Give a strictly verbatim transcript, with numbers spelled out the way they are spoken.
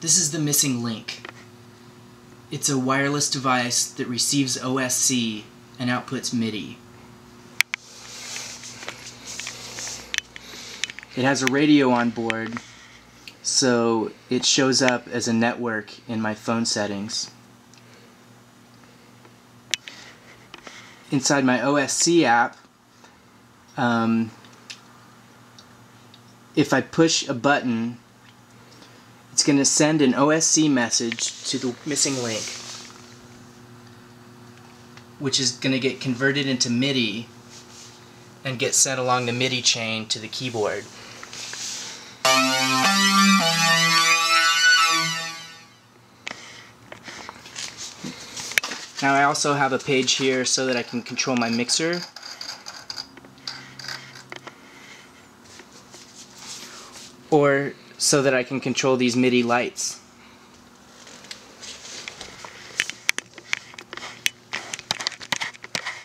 This is the Missing Link. It's a wireless device that receives O S C and outputs MIDI. It has a radio on board, so it shows up as a network in my phone settings. Inside my O S C app, um, if I push a button, it's going to send an O S C message to the missing link, which is going to get converted into MIDI and get sent along the MIDI chain to the keyboard. Now I also have a page here so that I can control my mixer, or so that I can control these MIDI lights.